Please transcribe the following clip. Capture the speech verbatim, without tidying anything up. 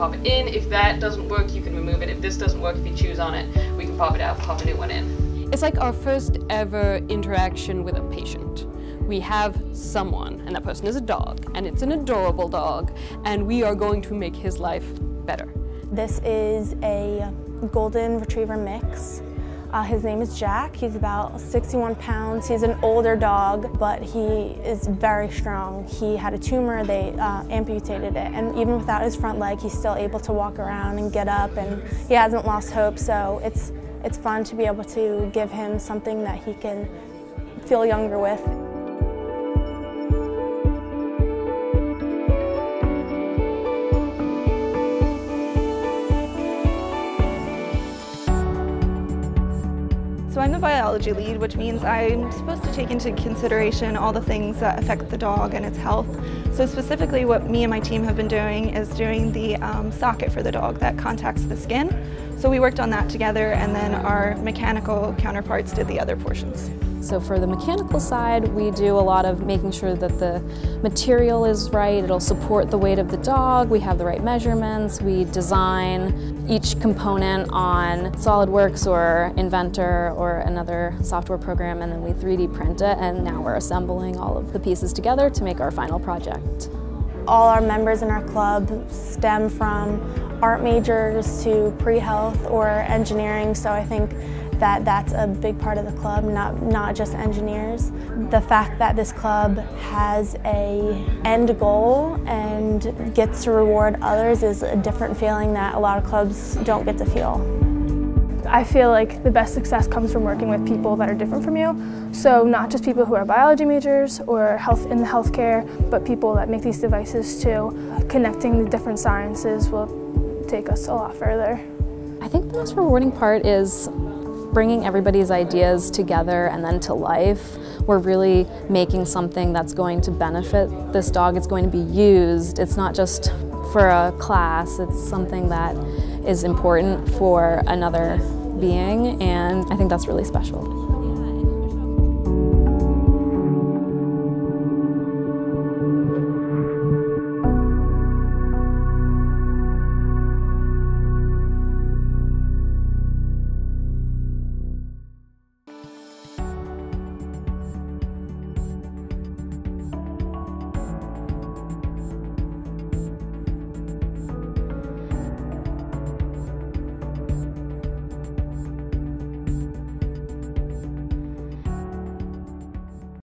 pop it in. If that doesn't work, you can remove it. If this doesn't work, if you choose on it, we can pop it out, pop a new one in. It's like our first ever interaction with a patient. We have someone, and that person is a dog, and it's an adorable dog, and we are going to make his life better. This is a golden retriever mix. Uh, his name is Jack. He's about sixty-one pounds. He's an older dog, but he is very strong. He had a tumor. They uh, amputated it, and even without his front leg, he's still able to walk around and get up, and he hasn't lost hope, so it's, it's fun to be able to give him something that he can feel younger with. So I'm the biology lead, which means I'm supposed to take into consideration all the things that affect the dog and its health. So specifically what me and my team have been doing is doing the um, socket for the dog that contacts the skin. So we worked on that together, and then our mechanical counterparts did the other portions. So for the mechanical side, we do a lot of making sure that the material is right, it'll support the weight of the dog, we have the right measurements, we design each component on SolidWorks or Inventor or another software program, and then we three D print it, and now we're assembling all of the pieces together to make our final project. All our members in our club stem from art majors to pre-health or engineering, so I think that that's a big part of the club, not, not just engineers. The fact that this club has a end goal and gets to reward others is a different feeling that a lot of clubs don't get to feel. I feel like the best success comes from working with people that are different from you. So not just people who are biology majors or health in the healthcare, but people that make these devices too. Connecting the different sciences will take us a lot further. I think the most rewarding part is bringing everybody's ideas together and then to life. We're really making something that's going to benefit this dog. It's going to be used. It's not just for a class. It's something that is important for another being, and I think that's really special.